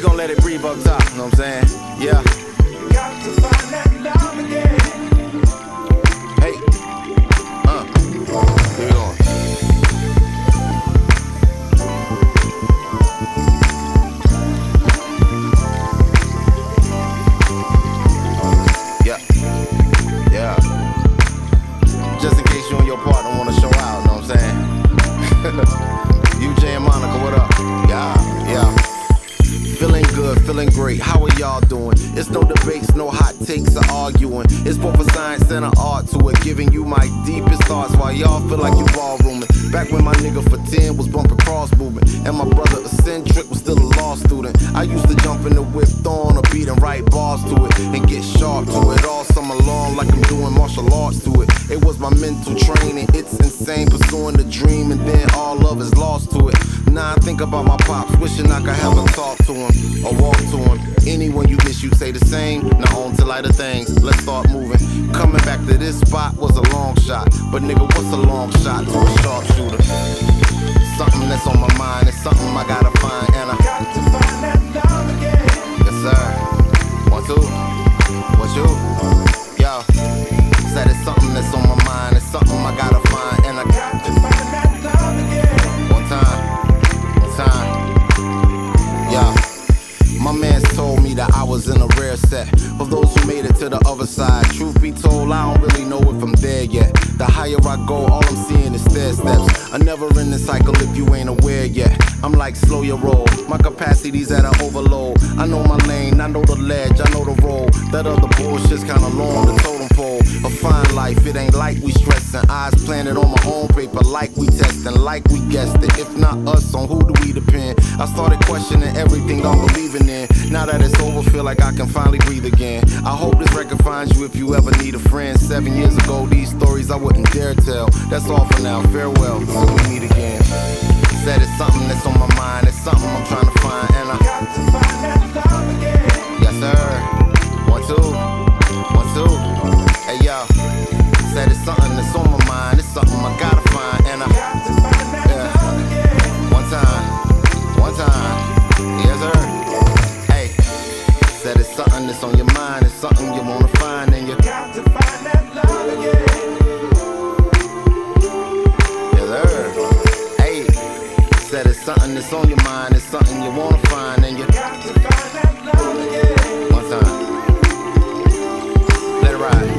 we gon' let it breathe up top, you know what I'm saying? Yeah. You got to find that love again. Hey. Here we go. Feeling great, how are y'all doing? It's no debates, no hot takes or arguing. It's both a science and an art to it, giving you my deepest thoughts while y'all feel like you ballrooming. Back when my nigga for 10 was bumping cross movement, and my brother eccentric was still a law student. I used to jump in the whip, thorn or beat and write bars to it, and get sharp to it all summer long like I'm doing martial arts to it. It was my mental training, it's insane, pursuing the dream, and then all love is lost to it. Now I think about my pops, wishing I could have a talk to him or walk to him. Anyone you miss, you say the same. Now on to lighter things, let's start moving. Coming back to this spot was a long shot, but nigga, what's a long shot to a sharpshooter? Something that's on my mind is something I gotta find, and I got to find that love again. Yes sir. 1 2. What's you? Yo. Said it's something that's on my mind, it's something I gotta find, and I got to find that love again. One time. My man told me that I was in a rare set of those who made it to the other side. Truth be told, I don't really know if I'm there yet. The higher I go, all I'm seeing is stair steps. I'm never in the cycle if you ain't aware yet. I'm like, slow your roll. My capacity's at an overload. I know my lane, I know the ledge, I know the road. That other bullshit's kinda long, the totem pole. A fine life, it ain't like we stressing. Eyes planted on my own paper, like we testing, like we guessed it. If not us, on who do we depend? I started questioning everything I'm believing in. Now that it's over, feel like I can finally breathe again. I hope this record finds you if you ever need a friend. 7 years ago, these stories I wouldn't dare tell. That's all for now, farewell, till we meet again. Said it's something that's on my mind, it's something I'm trying to find, and I got to find that love again. Yes sir. 1 2, 1 2. Hey yo. Said it's something that's on my mind, it's something I gotta find, and I got to find that love again. 1 time, 1 time. Yes sir. That it's something that's on your mind, it's something you wanna find, and you got to find that love again. Yes sir. Hey, said it's something that's on your mind, it's something you wanna find, and you got to find that love again. 1 time. Let it ride.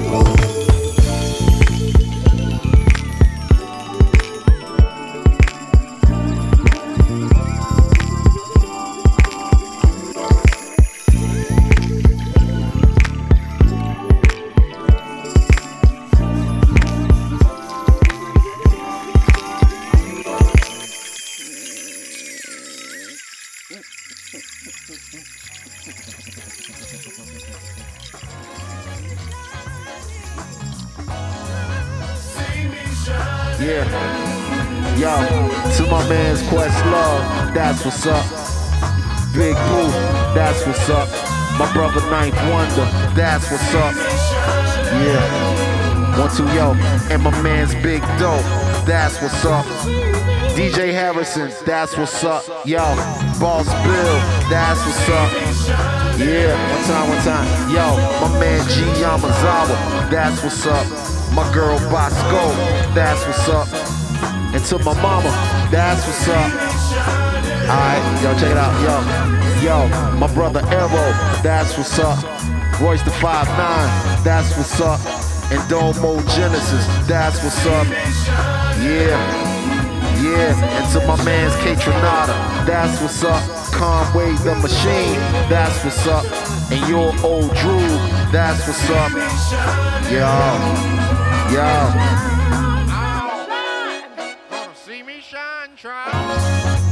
Man's Quest Love, that's what's up. Big Pooh, that's what's up. My brother Ninth Wonder, that's what's up. Yeah, 1 2 yo, and my man's Big Dope, that's what's up. DJ Harrison, that's what's up. Yo, Boss Bill, that's what's up. Yeah, 1 time, 1 time. Yo, my man G Yamazawa, that's what's up. My girl Bosco, that's what's up. And to my mama, that's what's up. Alright, yo, check it out, yo. Yo, my brother Evo, that's what's up. Royce the 5-9, that's what's up. And Domo Genesis, that's what's up. Yeah, yeah. And to my man's K Tronada, that's what's up. Conway the Machine, that's what's up. And your old Drew, that's what's up. Yo, yo. Try.